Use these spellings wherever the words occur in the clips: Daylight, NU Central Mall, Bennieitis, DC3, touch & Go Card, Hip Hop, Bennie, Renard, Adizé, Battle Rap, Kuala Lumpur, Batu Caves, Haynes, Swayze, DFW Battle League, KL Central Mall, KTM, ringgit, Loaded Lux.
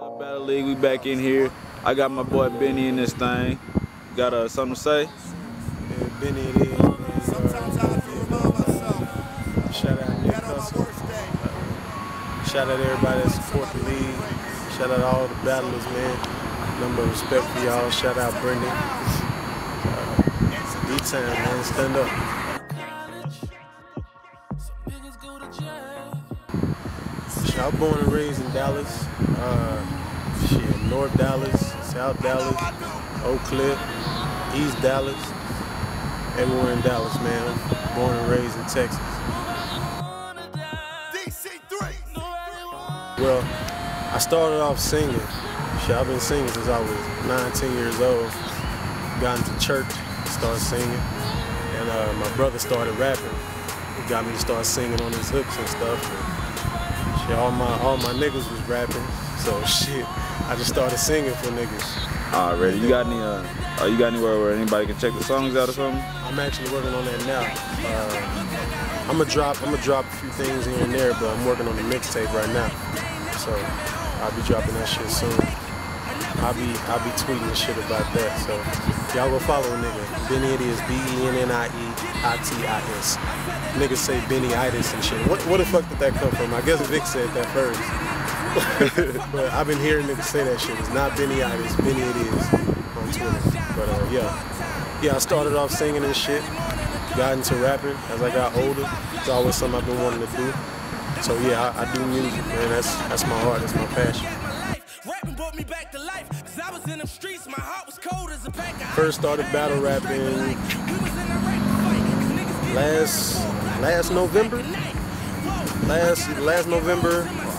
Battle League, we back in here. I got my boy Benny in this thing. Got something to say? Yeah, Benny it is, man. Sometimes I feel love myself. Shout out your hustle. Shout out everybody that support the league. Shout out all the battlers, man. Number of respect for y'all. Shout out Brittany. D-Time, man. Stand up. I was born and raised in Dallas, North Dallas, South Dallas, Oak Cliff, East Dallas, everywhere in Dallas, man. I'm born and raised in Texas. DC3. Well, I started off singing. Shit, I've been singing since I was 9, 10 years old. Got into church, started singing, and my brother started rapping. He got me to start singing on his hooks and stuff. And, all my niggas was rapping, so shit, I just started singing for niggas. Already, you got any? You got anywhere where anybody can check the songs out or something? I'm actually working on that now. I'm gonna drop a few things here and there, but I'm working on the mixtape right now, so I'll be dropping that shit soon. I'll be tweeting and shit about that. So y'all go follow a nigga. Bennieitis, B-E-N-N-I-E-I-T-I-S. Niggas say Bennieitis and shit. What the fuck did that come from? I guess Vic said that first. But I've been hearing niggas say that shit. It's not Bennieitis, Bennieitis on Twitter. But yeah, I started off singing and shit. Got into rapping as I got older. It's always something I've been wanting to do. So yeah, I do music, man. That's my heart. That's my passion. Back to life, 'cause I was in them streets, my heart was cold as a pack. First started battle rapping last November,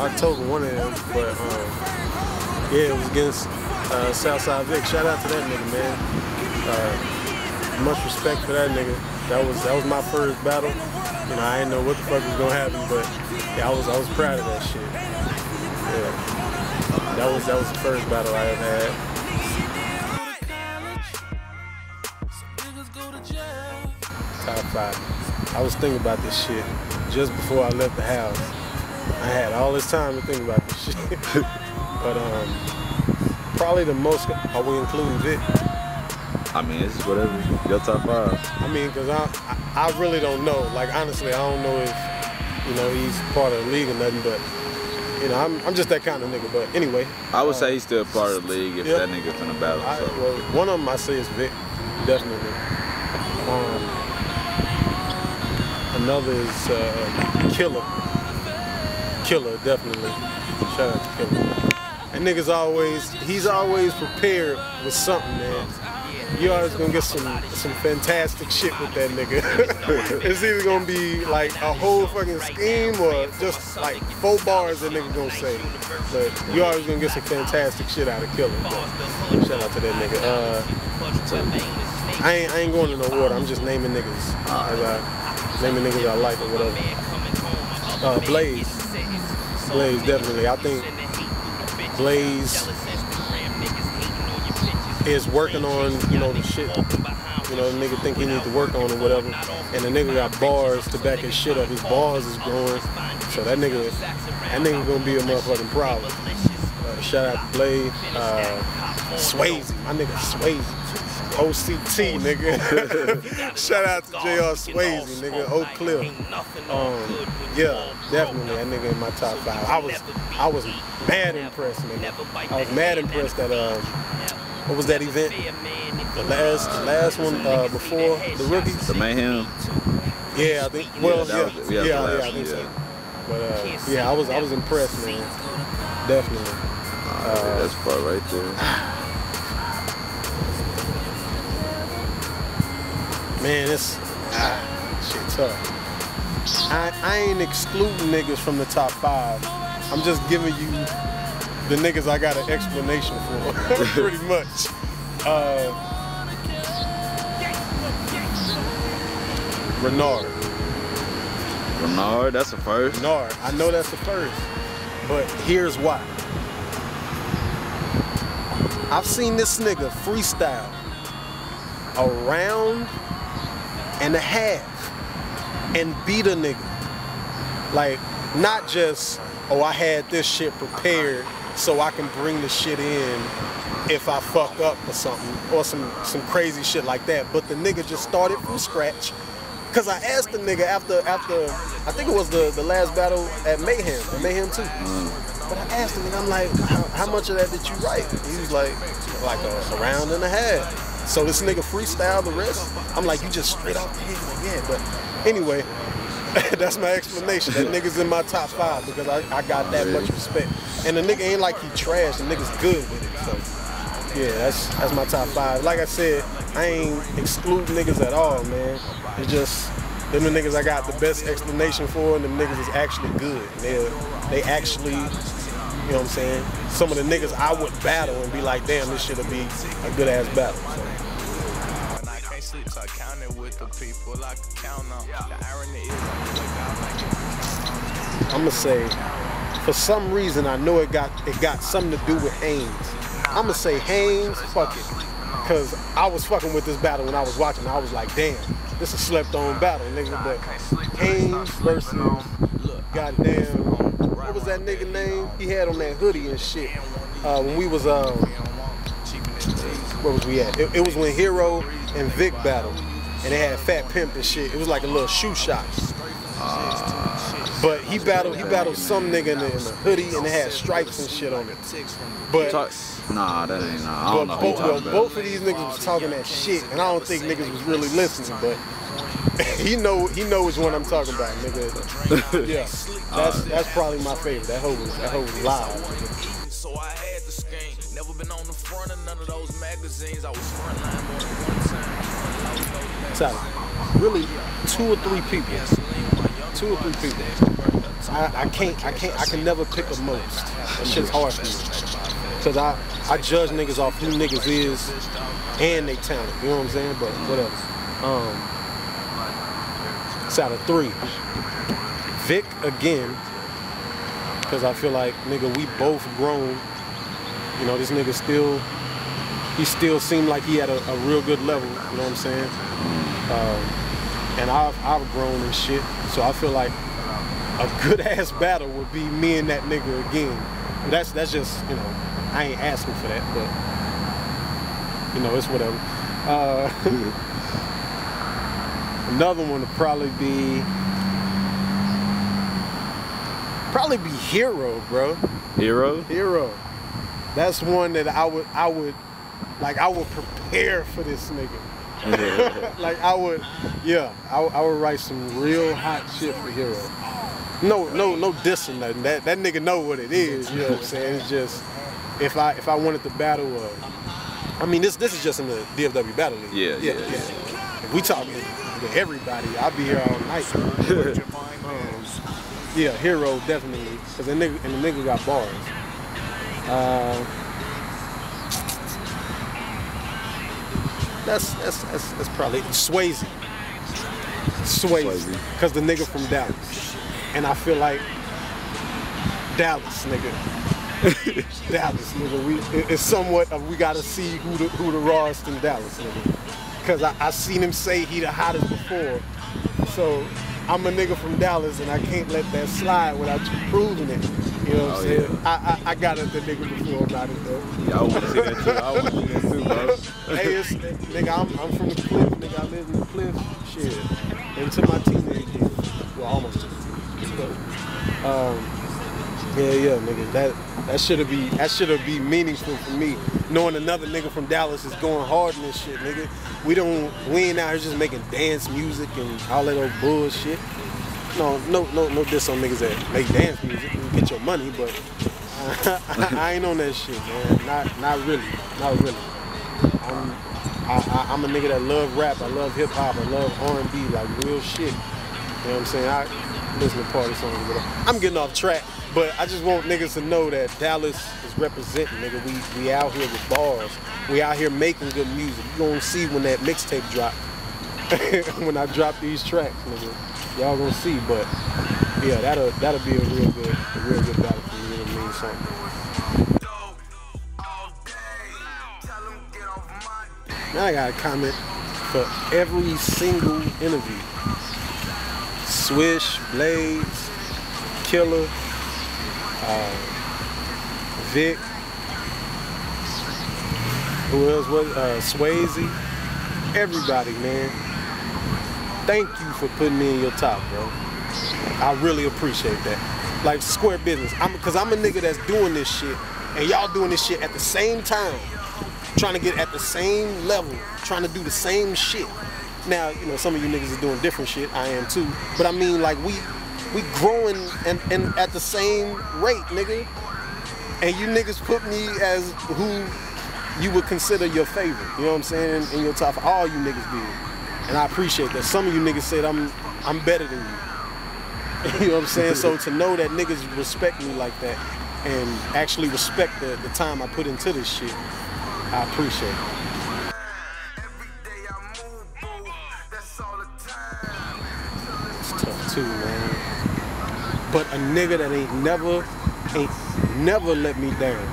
October, one of them. But yeah, it was against Southside Vic. Shout out to that nigga, man. Much respect for that nigga. That was my first battle. You know, I didn't know what the fuck was gonna happen, but yeah, I was proud of that shit. Yeah. That was the first battle I ever had. Top 5. I was thinking about this shit just before I left the house. I had all this time to think about this shit. But probably the most, are we including Vic? I mean, it's whatever. Your top 5. I mean, because I really don't know. Like, honestly, I don't know if, you know, he's part of the league or nothing, but you know, I'm just that kind of nigga, but anyway. I would say he's still part of the league if that nigga's in a battle. So. Well, one of them I say is Vic, definitely. Another is Killer. Killer, definitely. Shout out to Killer. That nigga's he's always prepared with something, man. You always gonna get some fantastic shit with that nigga. It's either gonna be like a whole fucking scheme or just like 4 bars that nigga gonna say. But you always gonna get some fantastic shit out of Killer. Shout out to that nigga. I ain't going in no order. I'm just naming niggas. Naming niggas I like or whatever. Blaze definitely. I think Blaze is working on, you know, the shit, you know, the nigga think he needs to work on or whatever, and the nigga got bars to back his shit up. His bars is growing, so that nigga gonna be a motherfucking problem. Shout out to Blade, Swayze, my nigga Swayze, OCT nigga. Shout out to J.R. Swayze, nigga, Oak Cliff. Yeah, definitely that nigga in my top 5. I was mad impressed, nigga. I was mad impressed that what was that event? The last one before the rookies? The Mayhem. Yeah, I think. Well, yeah, I think so. But yeah, I was impressed, man. Definitely. That's part right there. Man, it's shit tough. I ain't excluding niggas from the top 5. I'm just giving you the niggas I got an explanation for, pretty much. Renard, that's a first. Renard, I know that's a first, but here's why. I've seen this nigga freestyle a round and a half and beat a nigga. Like, not just, oh, I had this shit prepared, so I can bring the shit in if I fuck up or something, or some crazy shit like that. But the nigga just started from scratch, because I asked the nigga after I think it was the last battle at Mayhem 2. But I asked him, and I'm like, how much of that did you write? He was like a round and a half. So this nigga freestyled the rest. I'm like, you just straight out the head. But anyway, that's my explanation. That nigga's in my top 5 because I got that much respect. And the nigga ain't like he trash. The nigga's good with it. So yeah, that's my top 5. Like I said, I ain't exclude niggas at all, man. It's just them the niggas I got the best explanation for, and them niggas is actually good. They actually, you know what I'm saying? Some of the niggas I would battle and be like, damn, this shit'll be a good ass battle. So. I counted with the people I could count on. The irony is, I'ma say, for some reason, I know it got something to do with Haynes. I'ma say Haynes, fuck it, cause I was fucking with this battle when I was watching. I was like, damn, this is a slept-on battle, nigga. But Haynes versus goddamn, what was that nigga name? He had on that hoodie and shit. When we was where was we at? It was when Hero and Vic battled, and they had Fat Pimp and shit. It was like a little shoe shop. But he battled some nigga in a hoodie, and it had stripes and shit on it. But nah, that ain't nah. I don't know who talking about. Both of these niggas was talking that shit, and I don't think niggas was really listening. But he know which one I'm talking about, nigga. Yeah, that's probably my favorite. That hoe was live. So I had the skin. Never been on the front of none of those magazines. I was frontline more than one time. So, really, 2 or 3 people. I can never pick the most. That shit's hard for me. Because I judge niggas off who niggas is and they talent. You know what I'm saying? But whatever. It's out of 3. Vic again. Because I feel like, nigga, we both grown. You know, this nigga he still seemed like he had a real good level, you know what I'm saying? And I've grown and shit, so I feel like a good-ass battle would be me and that nigga again. And that's just, you know, I ain't asking for that, but, you know, it's whatever. Another one would probably be Hero, bro. Hero. That's one that I would prepare for this nigga. Like I would write some real hot shit for Hero. No dissing nothing. That nigga know what it is, you know what I'm saying? It's just if I wanted to battle I mean this is just in the DFW Battle League. Yeah. If we talking to everybody, I'll be here all night. Yeah, Hero definitely, cause the nigga got bars. That's probably Swayze, cause the nigga from Dallas, and I feel like Dallas, nigga, it's somewhat of we gotta see who the rawest in Dallas, nigga, cause I seen him say he the hottest before, so I'm a nigga from Dallas, and I can't let that slide without you proving it. You know what I'm saying? Yeah. I got at the nigga before about it though. Yeah, I want to see that too. I want to see that too, bro. Hey, nigga, I'm from the Cliff, nigga. I live in the Cliff. Shit. Into my teenage years. Well, almost. So, yeah, nigga. That should be meaningful for me. Knowing another nigga from Dallas is going hard in this shit, nigga. We ain't out here just making dance music and all that old bullshit. No diss on niggas that make dance music and get your money, but I ain't on that shit, man. Not really. I'm a nigga that love rap, I love hip hop, I love R&B, like real shit. You know what I'm saying? I listen to party songs, whatever. I'm getting off track, but I just want niggas to know that Dallas is representing, nigga. We out here with bars. We out here making good music. You gonna see when that mixtape drop. When I drop these tracks, nigga. Y'all gonna see, but yeah, that'll be a real good battle for me. It'll mean something. Now I got a comment for every single interview. Swish, Blades, Killer, Vic. Who else was Swayze? Everybody, man. Thank you for putting me in your top, bro. I really appreciate that. Like, square business. Cause I'm a nigga that's doing this shit, and y'all doing this shit at the same time, trying to get at the same level, trying to do the same shit. Now, you know, some of you niggas are doing different shit. I am too. But I mean, like, we growing and at the same rate, nigga. And you niggas put me as who you would consider your favorite. You know what I'm saying? In your top, all you niggas did. And I appreciate that. Some of you niggas said I'm better than you. You know what I'm saying? So to know that niggas respect me like that and actually respect the time I put into this shit, I appreciate it. Too, man. But a nigga that ain't never let me down.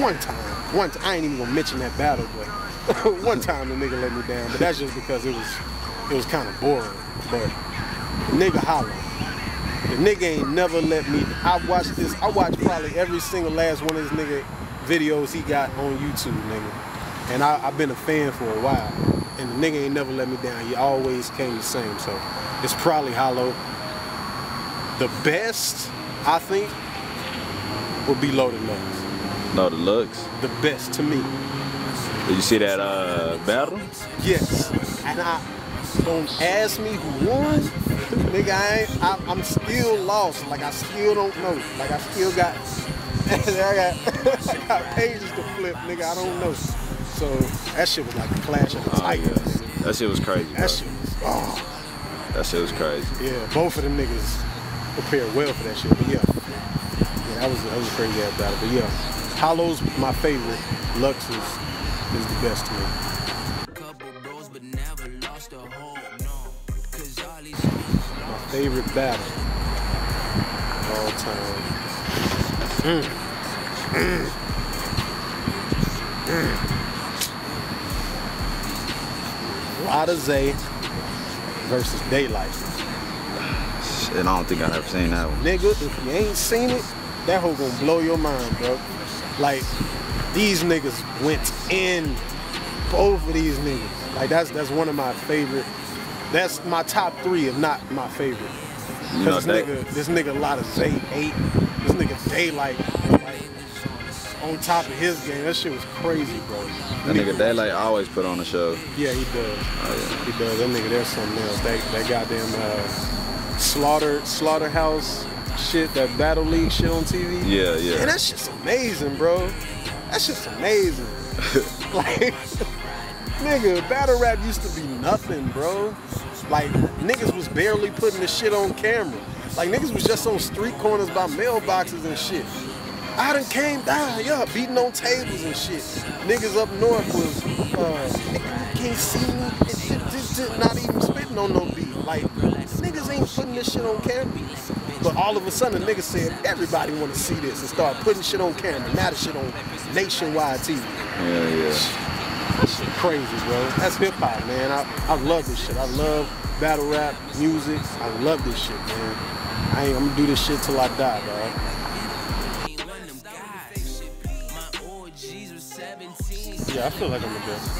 One time, I ain't even gonna mention that battle, but one time the nigga let me down. But that's just because it was kind of boring. But the nigga holler. The nigga ain't never let me. I watched probably every single last one of his nigga videos he got on YouTube, nigga. And I've been a fan for a while. And the nigga ain't never let me down. He always came the same. So it's probably hollow. The best, I think, would be Loaded Lux. Loaded Lux? The best to me. Did you see that battle? Yes. And don't ask me who won. Nigga, I'm still lost. Like, I still don't know. Like, I still got I got pages to flip, nigga. I don't know. So that shit was like a clash of the titans. Yeah. That shit was crazy, bro. That shit was crazy. Yeah, both of them niggas prepared well for that shit. But yeah, that was a crazy ass battle. But yeah, Hollow's my favorite. Lux is the best to me. My favorite battle of all time. Adizé versus Daylight. Shit, I don't think I've ever seen that one. Nigga, if you ain't seen it, that hoe gonna blow your mind, bro. Like, these niggas went in. Both of these niggas. Like, that's one of my favorite. That's my top three, if not my favorite. Because this nigga Adizé ate. This nigga Daylight, like, on top of his game. That shit was crazy, bro. That nigga Daylight always put on a show. Yeah, he does. Oh, yeah. He does. That nigga, there's something else. That goddamn slaughterhouse shit, that Battle League shit on TV. Yeah, yeah. And that shit's amazing, bro. That shit's amazing. Like, nigga, battle rap used to be nothing, bro. Like, niggas was barely putting the shit on camera. Like, niggas was just on street corners by mailboxes and shit. I done came down, yeah, beating on tables and shit. Niggas up north was, nigga, you can't see me, it's not even spitting on no beat. Like, niggas ain't putting this shit on camera. But all of a sudden, the niggas said, everybody want to see this and start putting shit on camera. Now the shit on nationwide TV. Yeah, yeah. That shit crazy, bro. That's hip-hop, man. I love this shit. I love battle rap, music. I love this shit, man. I'm gonna do this shit till I die, bro. Yeah, I feel like I'm the best.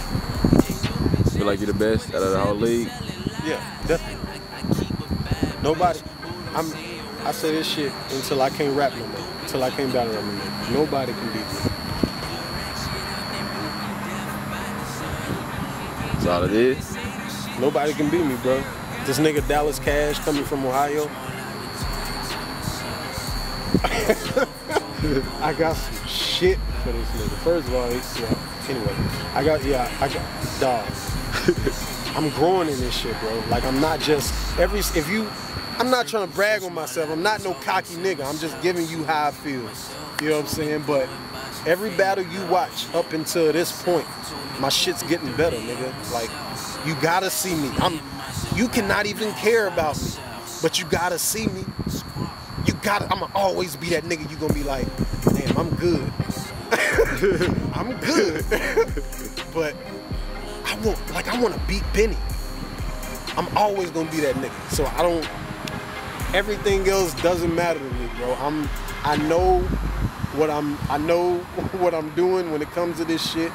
Feel like you're the best out of the whole league? Yeah, definitely. Nobody. I say this shit until I can't rap no more. Until I can't battle no more. Nobody can beat me. That's all it is? Nobody can beat me, bro. This nigga Dallas Cash coming from Ohio. I got some shit for this nigga. First of all, anyway, I got dog. I'm growing in this shit, bro. Like, I'm not just I'm not trying to brag on myself. I'm not no cocky nigga. I'm just giving you how I feel. You know what I'm saying? But every battle you watch up until this point, my shit's getting better, nigga. Like, you gotta see me. You cannot even care about me, but you gotta see me. I'ma always be that nigga. You gonna be like, damn, I'm good. I'm good. But I want to beat Benny. I'm always gonna be that nigga. So everything else doesn't matter to me, bro. I'm I know what I'm doing when it comes to this shit.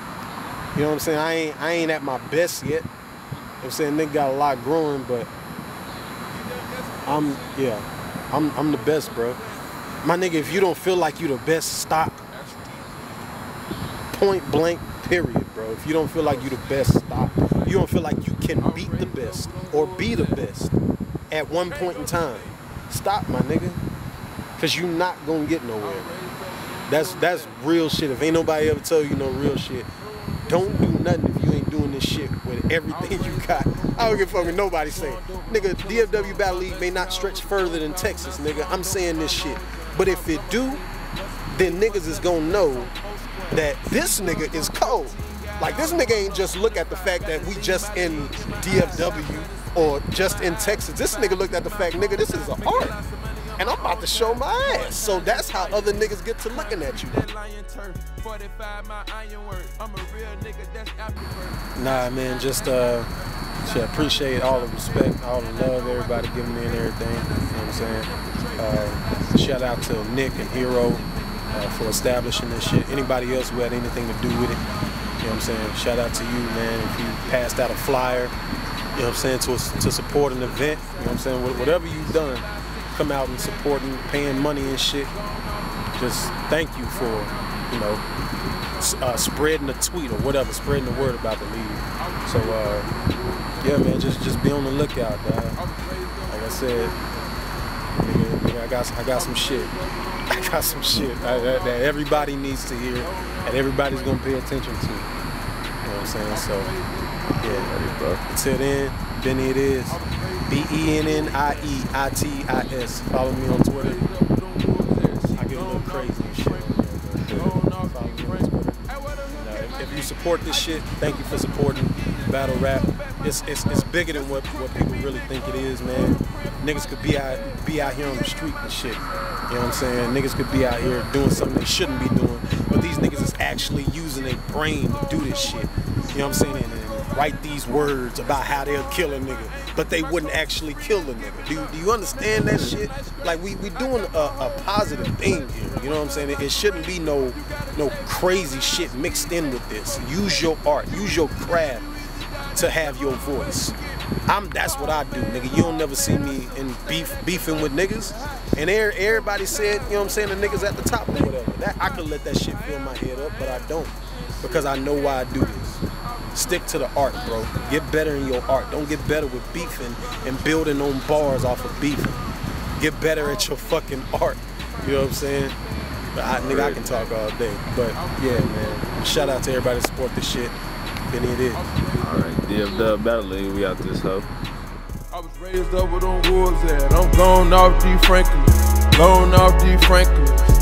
You know what I'm saying? I ain't at my best yet. You know what I'm saying? Nigga got a lot growing, but I'm the best, bro. My nigga, if you don't feel like you the best, stop. Point blank, period, bro. If you don't feel like you the best, stop. You don't feel like you can beat the best or be the best at one point in time, stop, my nigga. Cause you not gonna get nowhere. That's real shit. If ain't nobody ever tell you no real shit, don't do nothing if you ain't doing this shit with everything you got. I don't give a fuck what nobody saying. Nigga, DFW Battle League may not stretch further than Texas, nigga. I'm saying this shit. But if it do, then niggas is gonna know that this nigga is cold. Like, this nigga ain't just look at the fact that we just in DFW or just in Texas. This nigga looked at the fact, nigga, this is an art. And I'm about to show my ass. So that's how other niggas get to looking at you. Nah, man, just shit, appreciate all the respect, all the love, everybody giving me and everything. You know what I'm saying? Shout out to Nick and Hero for establishing this shit. Anybody else who had anything to do with it, you know what I'm saying? Shout out to you, man. If you passed out a flyer, you know what I'm saying, to support an event, you know what I'm saying? Whatever you've done, come out and supporting, paying money and shit. Just thank you for, you know, spreading the tweet or whatever, spreading the word about the league. So, yeah, man, just be on the lookout, dog. Like I said, nigga, I got some shit. I got some shit that everybody needs to hear and everybody's gonna pay attention to. You know what I'm saying? So, yeah, bro. Until then, Bennieitis. BENNIEITIS. Follow me on Twitter. I get a little crazy and shit. Follow me on Twitter. And, if you support this shit, thank you for supporting battle rap. It's bigger than what people really think it is, man. Niggas could be out here on the street and shit. You know what I'm saying? Niggas could be out here doing something they shouldn't be doing, but these niggas is actually using their brain to do this shit. You know what I'm saying? And write these words about how they'll kill a nigga, but they wouldn't actually kill the nigga. Do you understand that shit? Like, we doing a positive thing here, you know what I'm saying? It shouldn't be no crazy shit mixed in with this. Use your art, use your craft to have your voice. That's what I do, nigga. You don't never see me in beefing with niggas. And everybody said, you know what I'm saying, the niggas at the top or whatever. I could let that shit fill my head up, but I don't, because I know why I do this. Stick to the art, bro. Get better in your art. Don't get better with beefing and building on bars off of beefing. Get better at your fucking art. You know what I'm saying? Nigga, I can talk all day. But yeah, man. Shout out to everybody that support this shit. Bennieitis. All right, DFW Battle League. We out this hoe. I was raised up with them wars at. I'm gone off D. Franklin. Gone off D. Franklin.